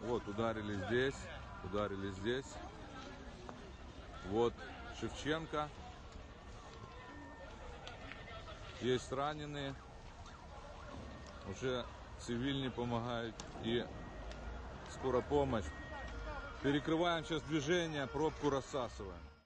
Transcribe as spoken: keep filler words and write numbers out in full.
Вот, ударили здесь, ударили здесь. Вот Шевченко. Есть раненые. Уже цивильные помогают. И скорая помощь. Перекрываем сейчас движение, пробку рассасываем.